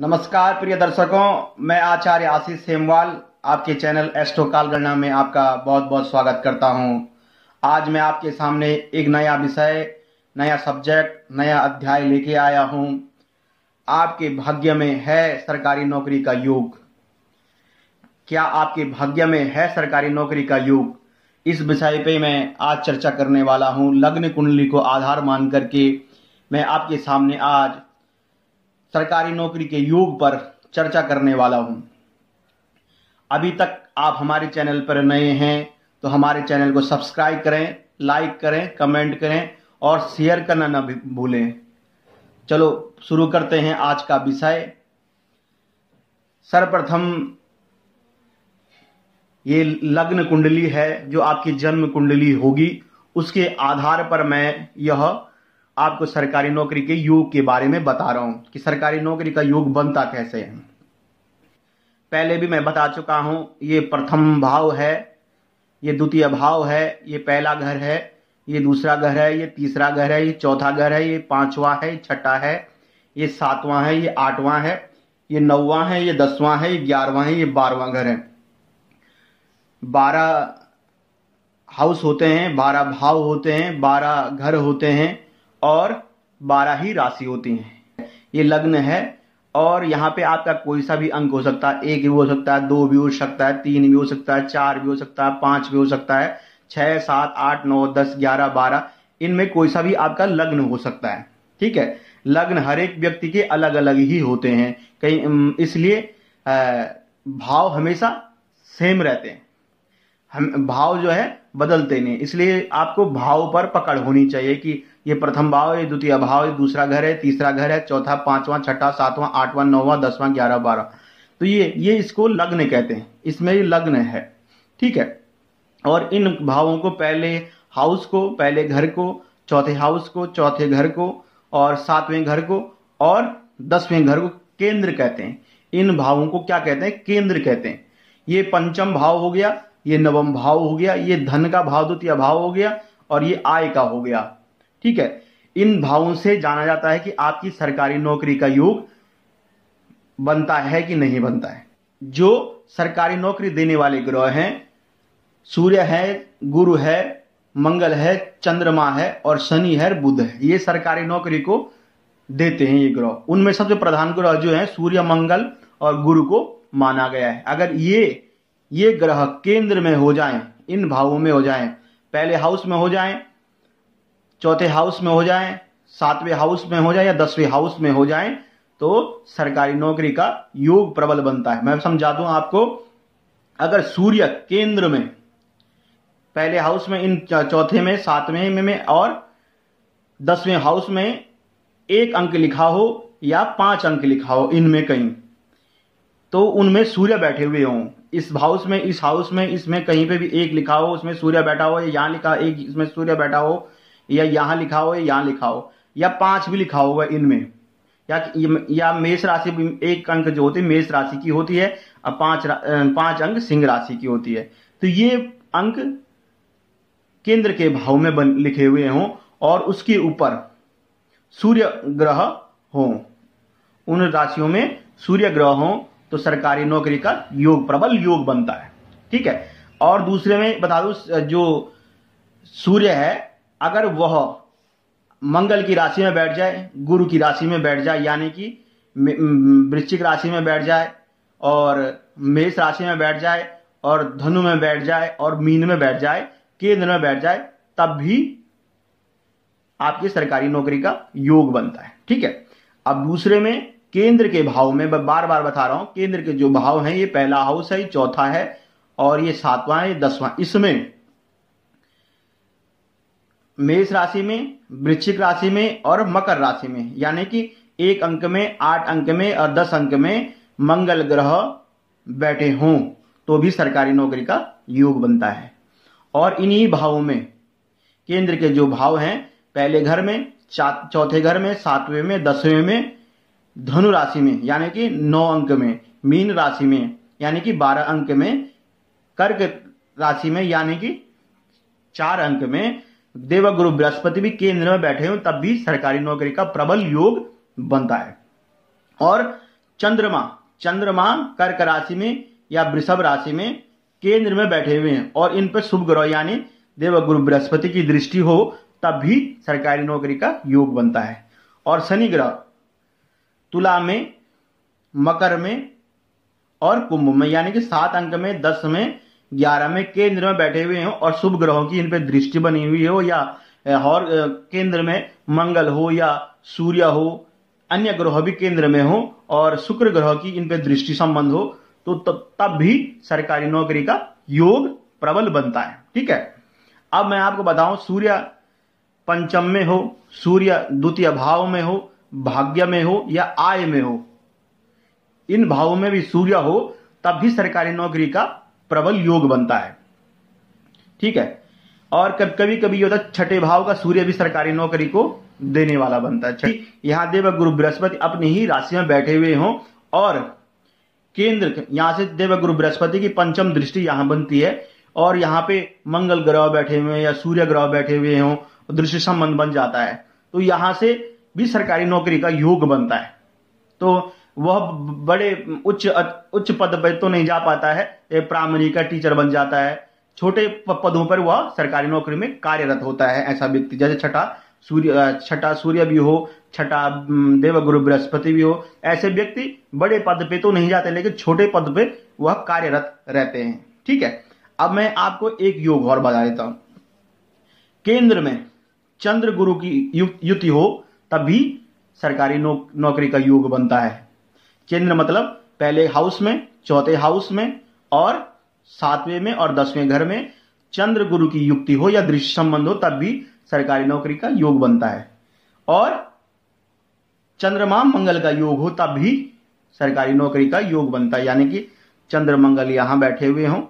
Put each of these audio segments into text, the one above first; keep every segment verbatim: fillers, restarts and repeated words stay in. नमस्कार प्रिय दर्शकों, मैं आचार्य आशीष सेमवाल आपके चैनल एस्ट्रो काल गणना में आपका बहुत बहुत स्वागत करता हूं। आज मैं आपके सामने एक नया विषय, नया सब्जेक्ट, नया अध्याय लेके आया हूं। आपके भाग्य में है सरकारी नौकरी का योग। क्या आपके भाग्य में है सरकारी नौकरी का योग? इस विषय पे मैं आज चर्चा करने वाला हूँ। लग्न कुंडली को आधार मान करके मैं आपके सामने आज सरकारी नौकरी के योग पर चर्चा करने वाला हूं। अभी तक आप हमारे चैनल पर नए हैं तो हमारे चैनल को सब्सक्राइब करें, लाइक करें, कमेंट करें और शेयर करना ना भूलें। चलो शुरू करते हैं आज का विषय। सर्वप्रथम ये लग्न कुंडली है जो आपकी जन्म कुंडली होगी, उसके आधार पर मैं यह आपको सरकारी नौकरी के योग के बारे में बता रहा हूं कि सरकारी नौकरी का योग बनता कैसे है। पहले भी मैं बता चुका हूं, ये प्रथम भाव है, ये द्वितीय भाव है, ये पहला घर है, ये दूसरा घर है, ये तीसरा घर है, ये चौथा घर है, ये पांचवा है, छठा है, ये सातवां है, ये आठवां है, ये नौवां है, ये दसवां है, ये ग्यारहवां है, ये बारहवां घर है। बारह हाउस होते हैं, बारह भाव होते हैं, बारह घर होते हैं और बारह ही राशि होती हैं। ये लग्न है और यहाँ पे आपका कोई सा भी अंक हो सकता है। एक भी हो सकता है, दो भी हो सकता है, तीन भी हो सकता है, चार भी हो सकता है, पाँच भी हो सकता है, छः, सात, आठ, नौ, दस, ग्यारह, बारह, इनमें कोई सा भी आपका लग्न हो सकता है। ठीक है, लग्न हर एक व्यक्ति के अलग अलग ही होते हैं, कहीं इसलिए भाव हमेशा सेम रहते हैं, हम भाव जो है बदलते नहीं, इसलिए आपको भाव पर पकड़ होनी चाहिए कि ये प्रथम भाव, ये द्वितीय भाव, ये दूसरा घर है, तीसरा घर है, चौथा, पांचवा, छठा, सातवां, आठवां, नौवां, दसवां, ग्यारह, बारह, तो ये ये इसको लग्न कहते हैं, इसमें ये लग्न है। ठीक है, और इन भावों को पहले हाउस को, पहले घर को, चौथे हाउस को, चौथे घर को और सातवें घर को और दसवें घर को केंद्र कहते हैं। इन भावों को क्या कहते हैं? केंद्र कहते हैं। ये पंचम भाव हो गया, ये नवम भाव हो गया, ये धन का भाव द्वितीय भाव हो गया और ये आय का हो गया। ठीक है, इन भावों से जाना जाता है कि आपकी सरकारी नौकरी का योग बनता है कि नहीं बनता है। जो सरकारी नौकरी देने वाले ग्रह हैं, सूर्य है, गुरु है, मंगल है, चंद्रमा है और शनि है, बुध है, ये सरकारी नौकरी को देते हैं ये ग्रह। उनमें सबसे प्रधान ग्रह जो है सूर्य, मंगल और गुरु को माना गया है। अगर ये ये ग्रह केंद्र में हो जाएं, इन भावों में हो जाएं, पहले हाउस में हो जाएं, चौथे हाउस में हो जाएं, सातवें हाउस में हो जाएं या दसवें हाउस में हो जाएं, तो सरकारी नौकरी का योग प्रबल बनता है। मैं समझा दूं आपको, अगर सूर्य केंद्र में, पहले हाउस में, इन चौथे में, सातवें में, में और दसवें हाउस में एक अंक लिखा हो या पांच अंक लिखा हो इनमें कहीं, तो उनमें सूर्य बैठे हुए हों, इस हाउस में, इस हाउस में, इसमें कहीं पे भी एक लिखा हो, उसमें सूर्य बैठा हो, या यहाँ लिखा एक, इसमें सूर्य बैठा हो, या यहाँ लिखा हो, या यहाँ लिखा हो, या पांच भी लिखा होगा इनमें, या या मेष राशि, एक अंक जो होती है मेष राशि की होती है और पांच पांच अंक सिंह राशि की होती है, तो ये अंक केंद्र के भाव में बन, लिखे हुए हों और उसके ऊपर सूर्य ग्रह हों, उन राशियों में सूर्य ग्रह हों, तो सरकारी नौकरी का योग प्रबल योग बनता है। ठीक है, और दूसरे में बता दूं, जो सूर्य है अगर वह मंगल की राशि में बैठ जाए, गुरु की राशि में बैठ जाए, यानी कि वृश्चिक राशि में बैठ जाए और मेष राशि में बैठ जाए और धनु में बैठ जाए और मीन में बैठ जाए, केंद्र में बैठ जाए, तब भी आपकी सरकारी नौकरी का योग बनता है। ठीक है, अब दूसरे में केंद्र के भाव में, बार बार बता रहा हूं, केंद्र के जो भाव हैं, ये पहला हाउस है, ये चौथा है और ये सातवां है, ये दसवां, इसमें मेष राशि में, वृश्चिक राशि में और मकर राशि में, यानी कि एक अंक में, आठ अंक में और दस अंक में मंगल ग्रह बैठे हों, तो भी सरकारी नौकरी का योग बनता है। और इन्हीं भावों में, केंद्र के जो भाव हैं, पहले घर में, चौथे घर में, सातवें में, दसवें में, धनु राशि में यानी कि नौ अंक में, मीन राशि में यानी कि बारह अंक में, कर्क राशि में यानी कि चार अंक में, देवगुरु बृहस्पति भी केंद्र में बैठे हों, तब भी सरकारी नौकरी का प्रबल योग बनता है। और चंद्रमा चंद्रमा कर्क राशि में या वृषभ राशि में केंद्र में बैठे हुए हैं और इन पर शुभ ग्रह यानी देव गुरु बृहस्पति की दृष्टि हो तब भी सरकारी नौकरी का योग बनता है। और शनि ग्रह तुला में, मकर में और कुंभ में यानी कि सात अंक में, दस में, ग्यारह में केंद्र में बैठे हुए हैं और शुभ ग्रहों की इन पर दृष्टि बनी हुई हो या और केंद्र में मंगल हो या सूर्य हो, अन्य ग्रह भी केंद्र में हो और शुक्र ग्रह की इन पर दृष्टि संबंध हो तो तब भी सरकारी नौकरी का योग प्रबल बनता है। ठीक है, अब मैं आपको बताऊं, सूर्य पंचम में हो, सूर्य द्वितीय भाव में हो, भाग्य में हो या आय में हो, इन भावों में भी सूर्य हो तब भी सरकारी नौकरी का प्रबल योग बनता है। ठीक है, और कभी कभी ये होता है छठे भाव का सूर्य भी सरकारी नौकरी को देने वाला बनता है। यहाँ देव गुरु बृहस्पति अपनी ही राशि में बैठे हुए हों और केंद्र, यहाँ से देव गुरु बृहस्पति की पंचम दृष्टि यहाँ बनती है और यहाँ पे मंगल ग्रह बैठे हुए या सूर्य ग्रह बैठे हुए हों दृष्टि संबंध बन जाता है तो यहाँ से भी सरकारी नौकरी का योग बनता है। तो वह बड़े उच्च उच्च पद पर तो नहीं जा पाता है, प्राइमरी का टीचर बन जाता है, छोटे पदों पर वह सरकारी नौकरी में कार्यरत होता है ऐसा व्यक्ति। जैसे छठा सूर्य छठा सूर्य भी हो, छठा देव गुरु बृहस्पति भी हो, ऐसे व्यक्ति बड़े पद पे तो नहीं जाते लेकिन छोटे पद पे वह कार्यरत रहते हैं। ठीक है, अब मैं आपको एक योग और बता देता हूं। केंद्र में चंद्र गुरु की युति हो तब भी सरकारी नौ, नौकरी का योग बनता है। केंद्र मतलब पहले हाउस में, चौथे हाउस में और सातवें में और दसवें घर में चंद्र गुरु की युक्ति हो या दृश्य संबंध हो तब भी सरकारी नौकरी का योग बनता है। और चंद्रमा मंगल का योग हो तब भी सरकारी नौकरी का योग बनता है, यानी कि चंद्र मंगल यहां बैठे हुए हों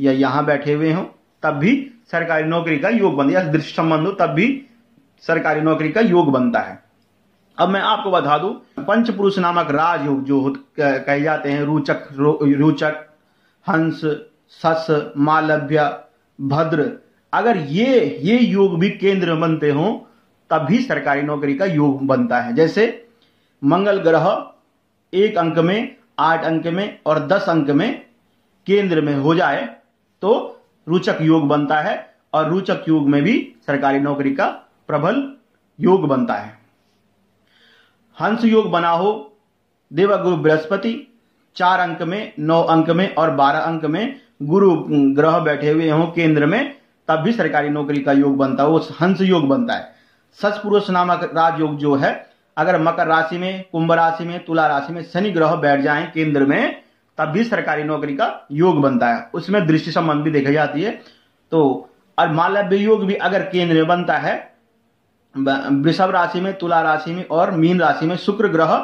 या यहां बैठे हुए हों तब भी सरकारी नौकरी का योग बनता है, या दृश्य संबंध हो तब भी सरकारी नौकरी का योग बनता है। अब मैं आपको बता दूं, पंचपुरुष नामक राजयोग जो कहे जाते हैं, रोचक रोचक हंस, सस, मालव्य, भद्र, अगर ये ये योग भी केंद्र बनते हों तब भी सरकारी नौकरी का योग बनता है। जैसे मंगल ग्रह एक अंक में, आठ अंक में और दस अंक में केंद्र में हो जाए तो रोचक योग बनता है और रोचक योग में भी सरकारी नौकरी का प्रबल योग बनता है। हंस योग बना हो देव गुरु बृहस्पति चार अंक में, नौ अंक में और बारह अंक में गुरु ग्रह बैठे हुए हों केंद्र में तब भी सरकारी नौकरी का योग बनता है, वो हंस योग बनता है। सस पुरुष नामक राजयोग जो है, अगर मकर राशि में, कुंभ राशि में, तुला राशि में शनि ग्रह बैठ जाएं केंद्र में तब भी सरकारी नौकरी का योग बनता है, उसमें दृष्टि संबंध भी देखी जाती है। तो और मालव्य योग भी अगर केंद्र में बनता है, वृषभ राशि में, तुला राशि में और मीन राशि में शुक्र ग्रह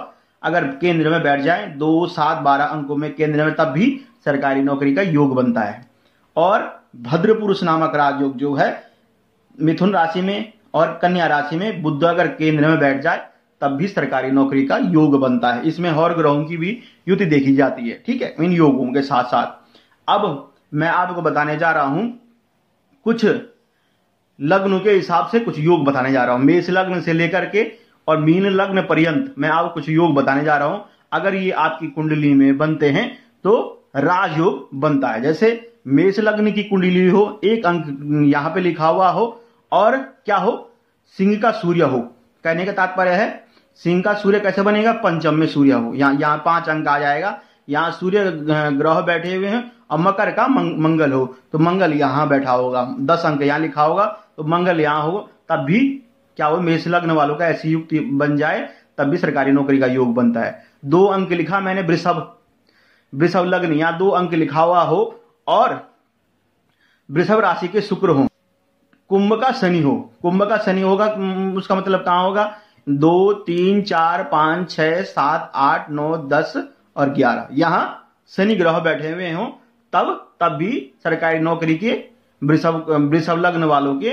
अगर केंद्र में बैठ जाए दो, सात, बारह अंकों में केंद्र में तब भी सरकारी नौकरी का योग बनता है। और भद्र पुरुष नामक राजयोग जो है मिथुन राशि में और कन्या राशि में बुध अगर केंद्र में बैठ जाए तब भी सरकारी नौकरी का योग बनता है। इसमें और ग्रहों की भी युति देखी जाती है। ठीक है, इन योगों के साथ साथ अब मैं आपको बताने जा रहा हूं कुछ लग्न के हिसाब से कुछ योग बताने जा रहा हूं। मेष लग्न से लेकर के और मीन लग्न पर्यंत मैं आपको कुछ योग बताने जा रहा हूं, अगर ये आपकी कुंडली में बनते हैं तो राजयोग बनता है। जैसे मेष लग्न की कुंडली हो, एक अंक यहां पे लिखा हुआ हो और क्या हो, सिंह का सूर्य हो। कहने का तात्पर्य है सिंह का सूर्य कैसे बनेगा, पंचम में सूर्य हो, यहाँ यहाँ पांच अंक आ जाएगा, यहाँ सूर्य ग्रह बैठे हुए हैं और मकर का मंगल हो तो मंगल यहाँ बैठा होगा, दस अंक यहाँ लिखा होगा तो मंगल यहाँ हो तब भी क्या हो, मेष लग्न वालों का ऐसी युक्ति बन जाए तब भी सरकारी नौकरी का योग बनता है। दो अंक लिखा मैंने वृषभ वृषभ लग्न, यहाँ दो अंक लिखा हुआ हो और वृषभ राशि के शुक्र हो, कुंभ का शनि हो, कुंभ का शनि होगा उसका मतलब कहाँ होगा, दो, तीन, चार, पांच, छह, सात, आठ, नौ, दस और ग्यारह, यहाँ शनि ग्रह बैठे हुए हों तब तब भी सरकारी नौकरी के वृषभ वृषभ लग्न वालों के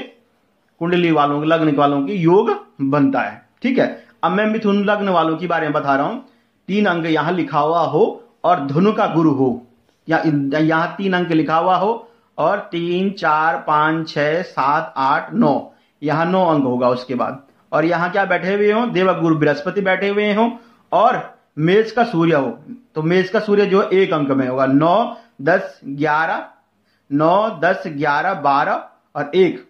कुंडली वालों के लग्न वालों की योग बनता है। ठीक है, अब मैं मिथुन लग्न वालों के बारे में बता रहा हूं। तीन अंक यहां लिखा हुआ हो और धनु का गुरु हो, या यहां तीन अंक लिखा हुआ हो और तीन, चार, पांच, छह, सात, आठ, नौ, यहां नौ अंक होगा उसके बाद। और यहां क्या बैठे हुए हों, देव गुरु बृहस्पति बैठे हुए हों और मेष का सूर्य हो तो मेष का सूर्य जो एक अंक में होगा, नौ दस ग्यारह, नौ दस ग्यारह बारह और एक।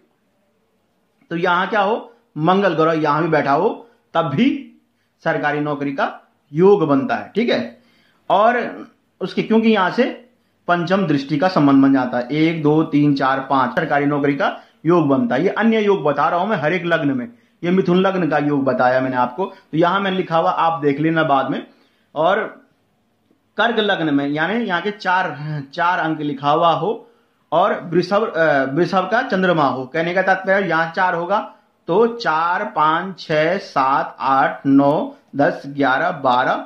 तो यहां क्या हो, मंगल ग्रह यहां भी बैठा हो तब भी सरकारी नौकरी का योग बनता है। ठीक है, और उसके क्योंकि यहां से पंचम दृष्टि का संबंध बन जाता है, एक दो तीन चार पांच सरकारी नौकरी का योग बनता है। ये अन्य योग बता रहा हूं मैं हर एक लग्न में, ये मिथुन लग्न का योग बताया मैंने आपको, तो यहां मैंने लिखा हुआ आप देख लेना बाद में। और कर्क लग्न में यानी यहाँ के चार चार अंक लिखा हुआ हो और वृषभ वृषभ का चंद्रमा हो, कहने का तात्पर्य यहाँ चार होगा तो चार पांच छह सात आठ नौ दस ग्यारह बारह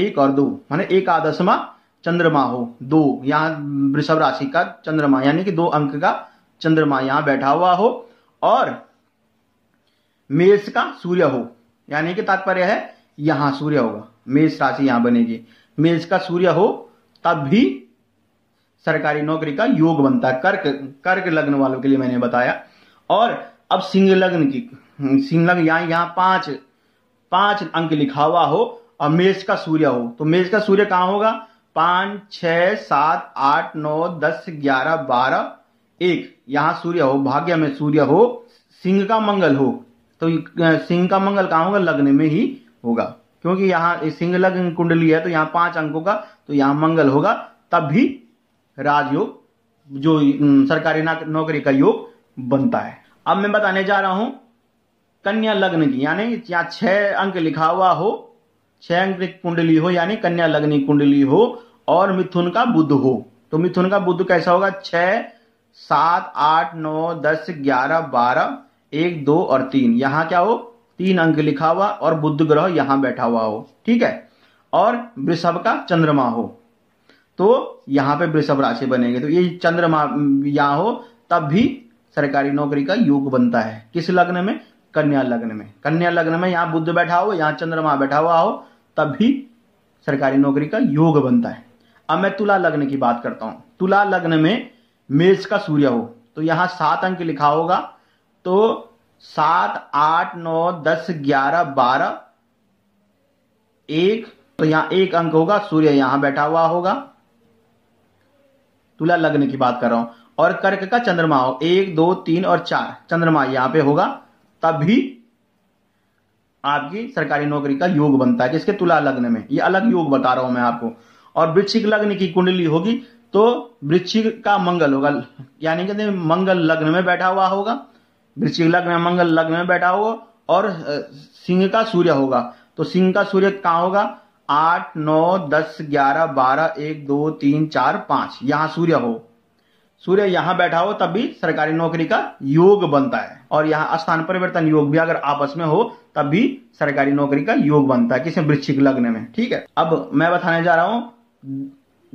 एक और दो, माने एकादशमा चंद्रमा हो, दो यहाँ वृषभ राशि का चंद्रमा यानी कि दो अंक का चंद्रमा यहाँ बैठा हुआ हो और मेष का सूर्य हो, यानी कि तात्पर्य है यहाँ सूर्य होगा, मेष राशि यहाँ बनेगी, मेष का सूर्य हो तब भी सरकारी नौकरी का योग बनता है। कर्क कर्क लग्न वालों के लिए मैंने बताया। और अब सिंह लग्न की, सिंह लग्न यहाँ यहाँ पांच पांच अंक लिखा हुआ हो और मेष का सूर्य हो, तो मेष का सूर्य कहाँ होगा, पांच छह सात आठ नौ दस ग्यारह बारह एक, यहाँ सूर्य हो, भाग्य में सूर्य हो, सिंह का मंगल हो, तो सिंह का मंगल कहाँ होगा, लग्न में ही होगा, क्योंकि यहाँ सिंह लग्न कुंडली है तो यहाँ पांच अंकों का, तो यहाँ मंगल होगा, तब भी राजयोग जो सरकारी नौकरी का योग बनता है। अब मैं बताने जा रहा हूं कन्या लग्न की, यानी यहाँ छह अंक लिखा हुआ हो, छह अंक कुंडली हो यानी कन्या लग्न कुंडली हो और मिथुन का बुध हो, तो मिथुन का बुध कैसा होगा, छह सात आठ नौ दस ग्यारह बारह एक दो और तीन, यहाँ क्या हो तीन अंक लिखा हुआ और बुध ग्रह यहाँ बैठा हुआ हो। ठीक है, और वृषभ का चंद्रमा हो तो यहाँ पे वृषभ राशि बनेंगे, तो ये चंद्रमा यहाँ हो तब भी सरकारी नौकरी का योग बनता है। किस लग्न में, कन्या लग्न में, कन्या लग्न में यहाँ बुध बैठा हो, यहाँ चंद्रमा बैठा हुआ हो तब भी सरकारी नौकरी का योग बनता है। अब मैं तुला लग्न की बात करता हूँ। तुला लग्न में मेष का सूर्य हो तो यहाँ सात अंक लिखा होगा, तो सात आठ नौ दस ग्यारह बारह एक, तो यहाँ एक अंक होगा, सूर्य यहाँ बैठा हुआ होगा, तुला लग्न की बात कर रहा हूँ। और कर्क का चंद्रमा हो, एक दो तीन और चार चंद्रमा यहाँ पे होगा, तब भी आपकी सरकारी नौकरी का योग बनता है, जिसके तुला लग्न में, ये अलग योग बता रहा हूं मैं आपको। और वृश्चिक लग्न की कुंडली होगी तो वृश्चिक का मंगल होगा, यानी कहते हैं मंगल लग्न में बैठा हुआ होगा, वृश्चिक लग्न में मंगल लग्न में बैठा होगा और सिंह का सूर्य होगा, तो सिंह का सूर्य कहाँ होगा, आठ नौ दस ग्यारह बारह एक दो तीन चार पांच, यहाँ सूर्य हो, सूर्य यहाँ बैठा हो तब भी सरकारी नौकरी का योग बनता है। और यहाँ स्थान परिवर्तन योग भी अगर आपस में हो तब भी सरकारी नौकरी का योग बनता है, किसी वृश्चिक लग्न में। ठीक है, अब मैं बताने जा रहा हूँ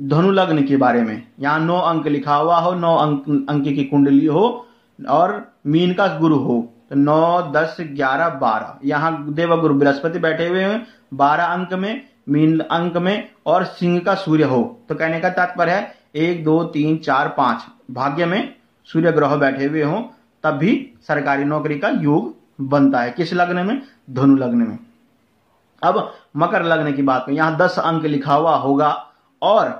धनु लग्न के बारे में। यहाँ नौ अंक लिखा हुआ हो, नौ अंक अंक की कुंडली हो और मीन का गुरु हो, तो नौ दस ग्यारह बारह, यहाँ देव गुरु बृहस्पति बैठे हुए हैं बारह अंक में, मीन अंक में, और सिंह का सूर्य हो, तो कहने का तात्पर्य है एक दो तीन चार पांच, भाग्य में सूर्य ग्रह बैठे हुए हों तब भी सरकारी नौकरी का योग बनता है। किस लग्न में, धनु लग्न में। अब मकर लग्न की बात में यहाँ दस अंक लिखा हुआ होगा और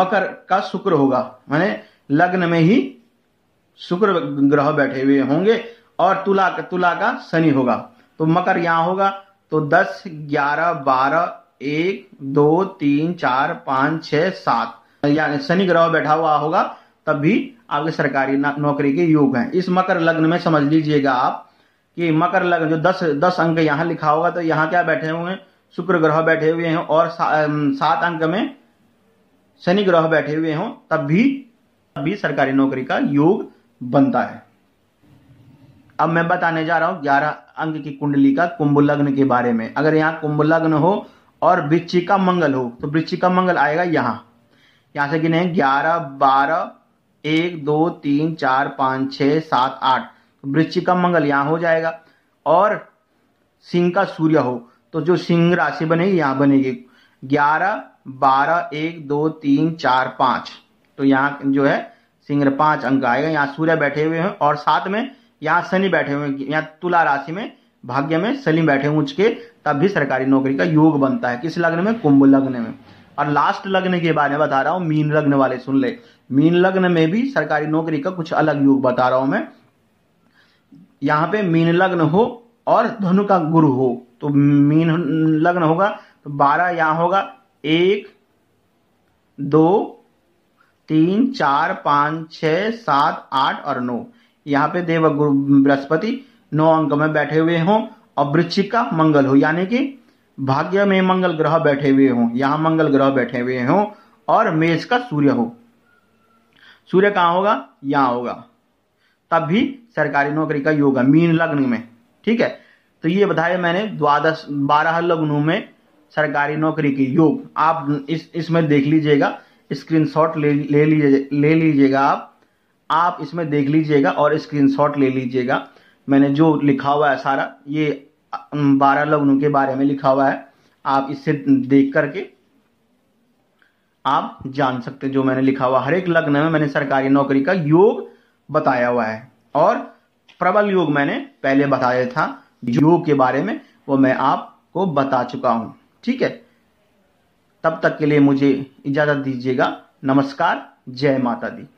मकर का शुक्र होगा, माने लग्न में ही शुक्र ग्रह बैठे हुए होंगे, और तुला का तुला का शनि होगा, तो मकर यहाँ होगा, तो दस ग्यारह बारह एक दो तीन चार पांच छह सात, यानी शनि ग्रह बैठा हुआ होगा तब भी आपके सरकारी नौकरी के योग हैं। इस मकर लग्न में समझ लीजिएगा आप कि मकर लग्न जो दस दस अंक यहाँ लिखा होगा, तो यहाँ क्या बैठे हुए हैं, शुक्र ग्रह बैठे हुए हैं, और सा, सात अंक में शनि ग्रह बैठे हुए हों तब भी तब भी सरकारी नौकरी का योग बनता है। अब मैं बताने जा रहा हूँ ग्यारह अंक की कुंडली का कुंभ लग्न के बारे में। अगर यहाँ कुंभ लग्न हो और वृश्चिक का मंगल हो, तो वृश्चिक का मंगल आएगा यहाँ, यहाँ से गिने ग्यारह बारह एक दो तीन चार पांच छह सात आठ, वृश्चिक का मंगल यहाँ हो जाएगा, और सिंह का सूर्य हो, तो जो सिंह राशि बनेगी यहाँ बनेगी, ग्यारह बारह एक दो तीन चार पांच, तो यहाँ जो है सिंह पांच अंक आएगा, यहाँ सूर्य बैठे हुए हैं और साथ में यहाँ शनि बैठे हुए हैं, यहाँ तुला राशि में भाग्य में शनि बैठे हुए, उसके तब भी सरकारी नौकरी का योग बनता है। किस लग्न में? कुंभ लग्न में। और लास्ट लग्न के बारे में बता रहा हूँ, मीन लग्न वाले सुन ले, मीन लग्न में भी सरकारी नौकरी का कुछ अलग योग बता रहा हूं मैं। यहाँ पे मीन लग्न हो और धनु का गुरु हो, तो मीन लग्न होगा तो बारह यहाँ होगा, एक दो तीन चार पाँच छः सात आठ और नौ। यहाँ पे देव गुरु बृहस्पति नौ अंक में बैठे हुए हों और वृश्चिक का मंगल हो, यानी कि भाग्य में मंगल ग्रह बैठे हुए हों, यहाँ मंगल ग्रह बैठे हुए हों, और मेष का सूर्य हो। सूर्य कहाँ होगा? यहाँ होगा, तब भी सरकारी नौकरी का योग है मीन लग्न में। ठीक है, तो ये बताया मैंने द्वादश बारह लग्नों में सरकारी नौकरी के योग। आप इस इसमें देख लीजिएगा, स्क्रीनशॉट ले ले लीजिए ले लीजिएगा आप आप इसमें देख लीजिएगा और स्क्रीनशॉट ले लीजिएगा। मैंने जो लिखा हुआ है सारा, ये बारह लग्नों के बारे में लिखा हुआ है, आप इससे देख करके आप जान सकते हैं। जो मैंने लिखा हुआ हर एक लग्न में मैंने सरकारी नौकरी का योग बताया हुआ है, और प्रबल योग मैंने पहले बताया था, योग के बारे में वो मैं आपको बता चुका हूं। ठीक है, तब तक के लिए मुझे इजाजत दीजिएगा। नमस्कार, जय माता दी।